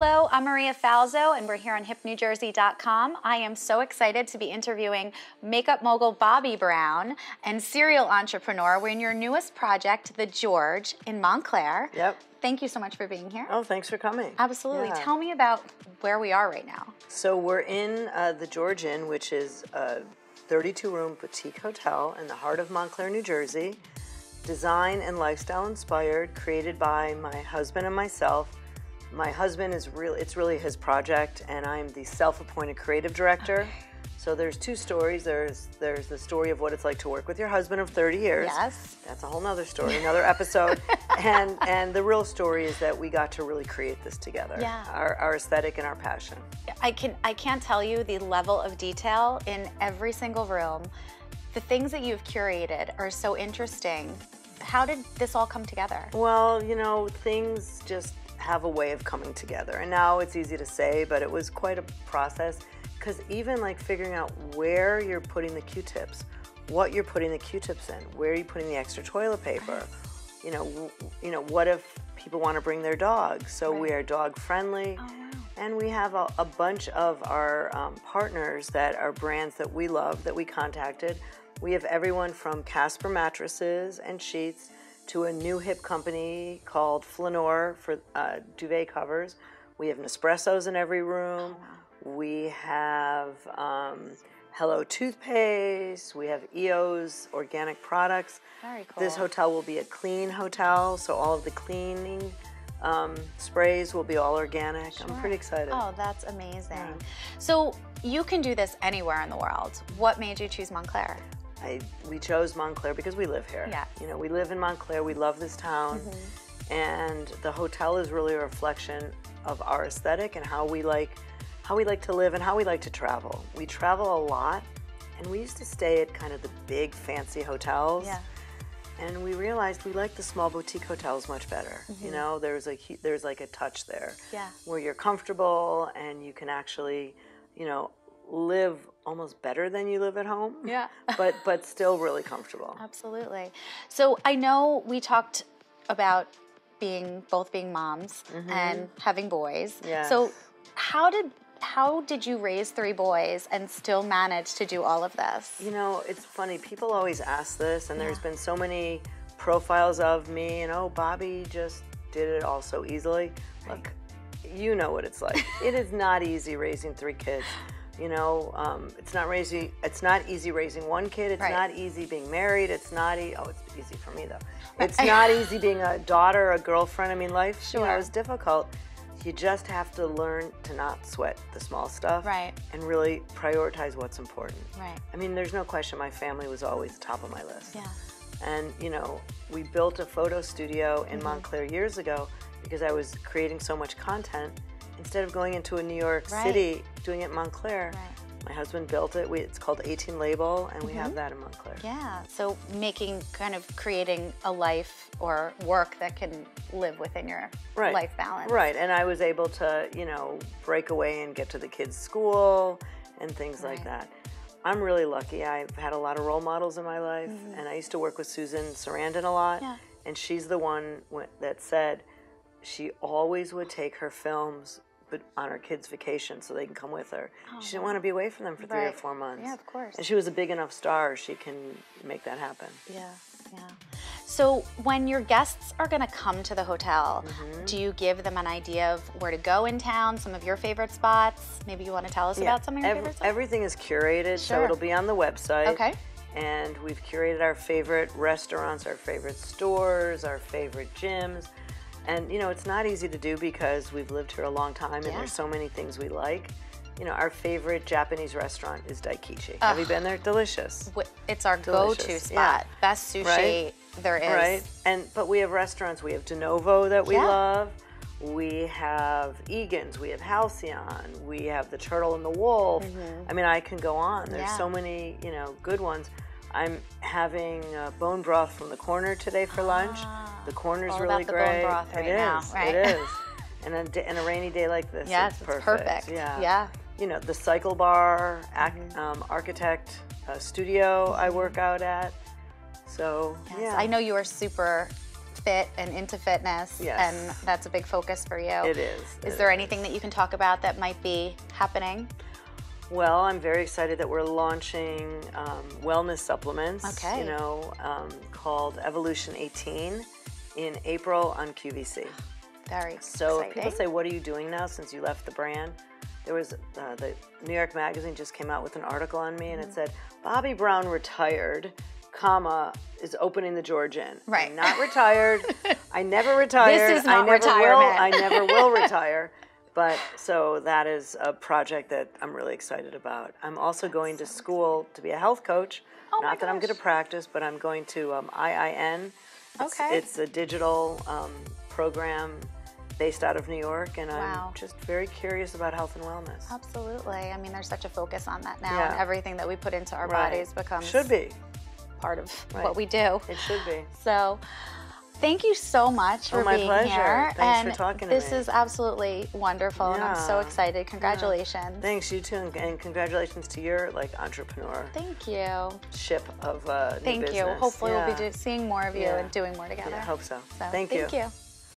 Hello, I'm Maria Falzo, and we're here on HipNewJersey.com. I am so excited to be interviewing makeup mogul Bobbi Brown and serial entrepreneur. We're in your newest project, The George, in Montclair. Yep. Thank you so much for being here. Oh, thanks for coming. Absolutely. Yeah. Tell me about where we are right now. So we're in The George Inn, which is a 32-room boutique hotel in the heart of Montclair, New Jersey. Design and lifestyle inspired, created by my husband and myself. My husband is it's really his project, and I'm the self-appointed creative director. Okay. So there's two stories. There's the story of what it's like to work with your husband of 30 years. Yes. That's a whole nother story, another episode. And the real story is that we got to really create this together. Yeah. Our aesthetic and our passion. I can't tell you the level of detail in every single room. The things that you've curated are so interesting. How did this all come together? Well, you know, things just have a way of coming together, and now it's easy to say, but it was quite a process, because even like figuring out where you're putting the Q-tips, what you're putting the Q-tips in, where are you putting the extra toilet paper, you know, what if people want to bring their dogs, so right. We are dog friendly. Oh, wow. And we have a bunch of our partners that are brands that we love that we contacted. We have everyone from Casper mattresses and sheets to a new hip company called Flanore for duvet covers. We have Nespressos in every room. Oh. We have Hello Toothpaste. We have EO's organic products. Very cool. This hotel will be a clean hotel, so all of the cleaning sprays will be all organic. Sure. I'm pretty excited. Oh, that's amazing. Yeah. So you can do this anywhere in the world. What made you choose Montclair? We chose Montclair because we live here. Yeah. You know, we live in Montclair, we love this town, mm-hmm. and the hotel is really a reflection of our aesthetic and how we like to live and how we like to travel. We travel a lot, and we used to stay at kind of the big fancy hotels. Yeah. And we realized we like the small boutique hotels much better. Mm-hmm. You know, there's like a touch there. Yeah. Where you're comfortable and you can actually, you know, live almost better than you live at home. Yeah. but still really comfortable. Absolutely. So I know we talked about both being moms, mm-hmm. and having boys. Yes. So how did you raise three boys and still manage to do all of this? You know, it's funny, people always ask this, and yeah. There's been so many profiles of me, and oh, Bobbi just did it all so easily. Right. Look, you know what it's like. It is not easy raising three kids. You know, it's not easy raising one kid. It's right. Not easy being married. It's not it's easy for me though. It's not easy being a daughter, a girlfriend. I mean, life, sure. You know, is difficult. You just have to learn to not sweat the small stuff, right? And really prioritize what's important. Right. I mean, there's no question my family was always top of my list. Yeah. And you know, we built a photo studio in mm-hmm. Montclair years ago because I was creating so much content. Instead of going into a New York right. City, doing it in Montclair, right. My husband built it. It's called 18 Label, and we mm-hmm. have that in Montclair. Yeah, so creating a life or work that can live within your right. life balance. Right, and I was able to, you know, break away and get to the kids' school and things right. like that. I'm really lucky. I've had a lot of role models in my life, mm-hmm. and I used to work with Susan Sarandon a lot, yeah. and she's the one that said she always would take her films but on her kids' vacation so they can come with her. Oh, she didn't want to be away from them for right. 3 or 4 months. Yeah, of course. And she was a big enough star, she can make that happen. Yeah, yeah. So when your guests are going to come to the hotel, mm-hmm. do you give them an idea of where to go in town, some of your favorite spots? Maybe you want to tell us yeah. about some of your favorite spots? Everything is curated, sure. so it'll be on the website. Okay. And we've curated our favorite restaurants, our favorite stores, our favorite gyms. And, you know, it's not easy to do because we've lived here a long time, yeah. and there's so many things we like. You know, our favorite Japanese restaurant is Daikichi. Ugh. Have you been there? Delicious. It's our go-to spot. Yeah. Best sushi right? there is. Right. But we have restaurants. We have De Novo that we yeah. love. We have Egan's. We have Halcyon. We have the Turtle and the Wolf. Mm-hmm. I mean, I can go on. There's yeah. so many, you know, good ones. I'm having bone broth from the corner today for lunch. The corner's all really great. Bone broth right it now, is. Right? It is. And a rainy day like this, yes, it's perfect. Yeah. yeah. You know, the Cycle Bar, mm-hmm. Architect studio I work out at. So yes, yeah. I know you are super fit and into fitness, yes, and that's a big focus for you. It is. Is there anything that you can talk about that might be happening? Well, I'm very excited that we're launching wellness supplements, okay, you know, called Evolution 18 in April on QVC. Very exciting. So if people say, what are you doing now since you left the brand? There was, the New York Magazine just came out with an article on me, and it said, Bobbi Brown retired, comma, is opening the George Inn. Right. I'm not retired. I never retired. This is not retirement. I never will retire. But so that is a project that I'm really excited about. I'm also going to school to be a health coach. Oh, not that I'm going to practice, but I'm going to IIN. Okay. It's a digital program based out of New York, and wow, I'm just very curious about health and wellness. Absolutely. I mean, there's such a focus on that now, yeah, and everything that we put into our bodies becomes part of what we do. It should be. So thank you so much for being here. Thanks for talking to me. This is absolutely wonderful, and I'm so excited. Congratulations. Yeah. Thanks, you too, and congratulations to your entrepreneur. Thank you. Ship of new business. Hopefully we'll be seeing more of you and doing more together. Yeah, I hope so. Thank you. Thank you.